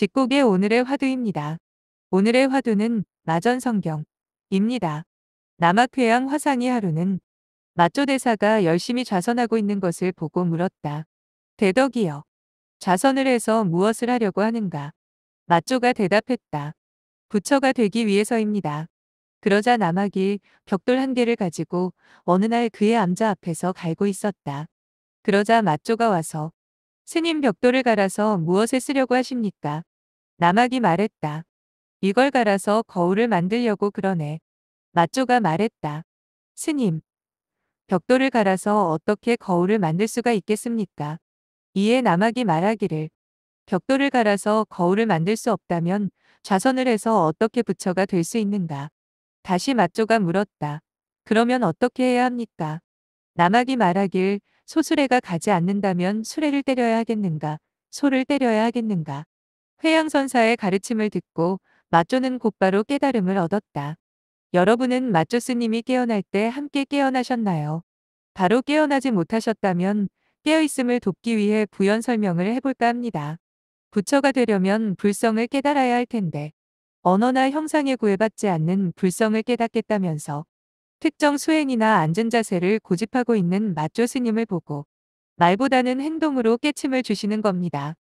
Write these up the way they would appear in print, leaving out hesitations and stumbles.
집곡의 오늘의 화두입니다. 오늘의 화두는 마전성경입니다. 남악회양 화상이 하루는 마조 대사가 열심히 좌선하고 있는 것을 보고 물었다. 대덕이여, 좌선을 해서 무엇을 하려고 하는가? 마조가 대답했다. 부처가 되기 위해서입니다. 그러자 남악이 벽돌 한 개를 가지고 어느 날 그의 암자 앞에서 갈고 있었다. 그러자 마조가 와서 스님, 벽돌을 갈아서 무엇에 쓰려고 하십니까? 남악이 말했다. 이걸 갈아서 거울을 만들려고 그러네. 마조가 말했다. 스님, 벽돌을 갈아서 어떻게 거울을 만들 수가 있겠습니까? 이에 남악이 말하기를, 벽돌을 갈아서 거울을 만들 수 없다면 좌선을 해서 어떻게 부처가 될 수 있는가? 다시 마조가 물었다. 그러면 어떻게 해야 합니까? 남악이 말하길, 소수레가 가지 않는다면 수레를 때려야 하겠는가? 소를 때려야 하겠는가? 회양선사의 가르침을 듣고 마조는 곧바로 깨달음을 얻었다. 여러분은 마조 스님이 깨어날 때 함께 깨어나셨나요? 바로 깨어나지 못하셨다면 깨어있음을 돕기 위해 부연 설명을 해볼까 합니다. 부처가 되려면 불성을 깨달아야 할 텐데 언어나 형상에 구애받지 않는 불성을 깨닫겠다면서 특정 수행이나 앉은 자세를 고집하고 있는 마조 스님을 보고 말보다는 행동으로 깨침을 주시는 겁니다.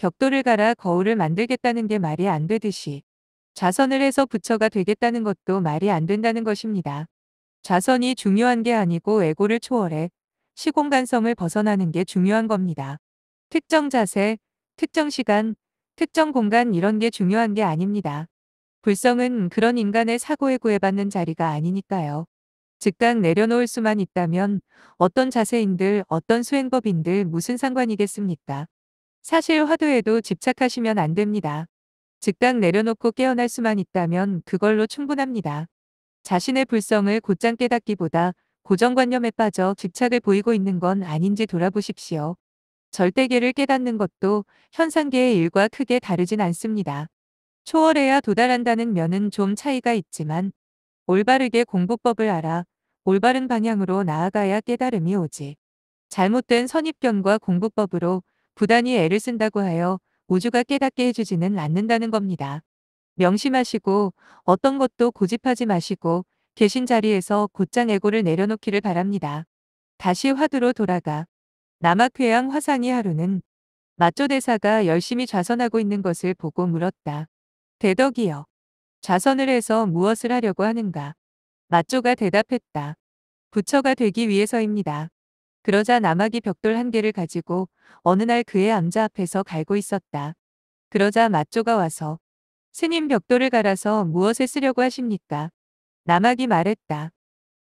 벽돌을 갈아 거울을 만들겠다는 게 말이 안 되듯이 좌선을 해서 부처가 되겠다는 것도 말이 안 된다는 것입니다. 좌선이 중요한 게 아니고 애고를 초월해 시공간성을 벗어나는 게 중요한 겁니다. 특정 자세, 특정 시간, 특정 공간 이런 게 중요한 게 아닙니다. 불성은 그런 인간의 사고에 구애받는 자리가 아니니까요. 즉각 내려놓을 수만 있다면 어떤 자세인들, 어떤 수행법인들 무슨 상관이겠습니까? 사실 화두에도 집착하시면 안 됩니다. 즉각 내려놓고 깨어날 수만 있다면 그걸로 충분합니다. 자신의 불성을 곧장 깨닫기보다 고정관념에 빠져 집착을 보이고 있는 건 아닌지 돌아보십시오. 절대계를 깨닫는 것도 현상계의 일과 크게 다르진 않습니다. 초월해야 도달한다는 면은 좀 차이가 있지만 올바르게 공부법을 알아 올바른 방향으로 나아가야 깨달음이 오지. 잘못된 선입견과 공부법으로 부단히 애를 쓴다고 하여 우주가 깨닫게 해주지는 않는다는 겁니다. 명심하시고 어떤 것도 고집하지 마시고 계신 자리에서 곧장 애고를 내려놓기를 바랍니다. 다시 화두로 돌아가 남악회양 화상이 하루는 마조 대사가 열심히 좌선하고 있는 것을 보고 물었다. 대덕이여, 좌선을 해서 무엇을 하려고 하는가? 마조가 대답했다. 부처가 되기 위해서입니다. 그러자 남악이 벽돌 한 개를 가지고 어느 날 그의 암자 앞에서 갈고 있었다. 그러자 마조가 와서 스님, 벽돌을 갈아서 무엇에 쓰려고 하십니까? 남악이 말했다.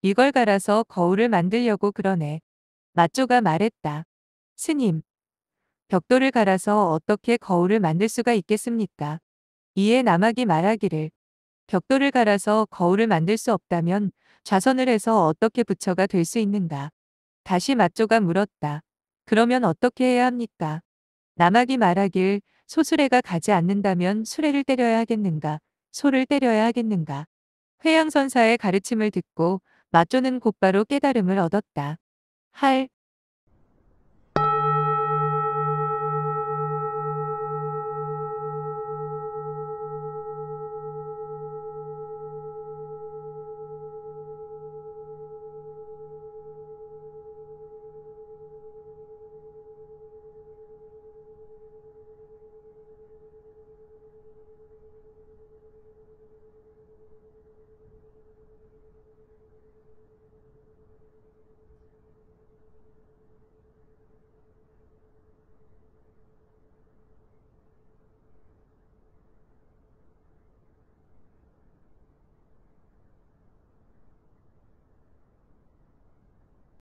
이걸 갈아서 거울을 만들려고 그러네. 마조가 말했다. 스님, 벽돌을 갈아서 어떻게 거울을 만들 수가 있겠습니까? 이에 남악이 말하기를, 벽돌을 갈아서 거울을 만들 수 없다면 좌선을 해서 어떻게 부처가 될 수 있는가? 다시 마조가 물었다. 그러면 어떻게 해야 합니까? 남악이 말하길, 소수레가 가지 않는다면 수레를 때려야 하겠는가? 소를 때려야 하겠는가? 회양선사의 가르침을 듣고 마조는 곧바로 깨달음을 얻었다.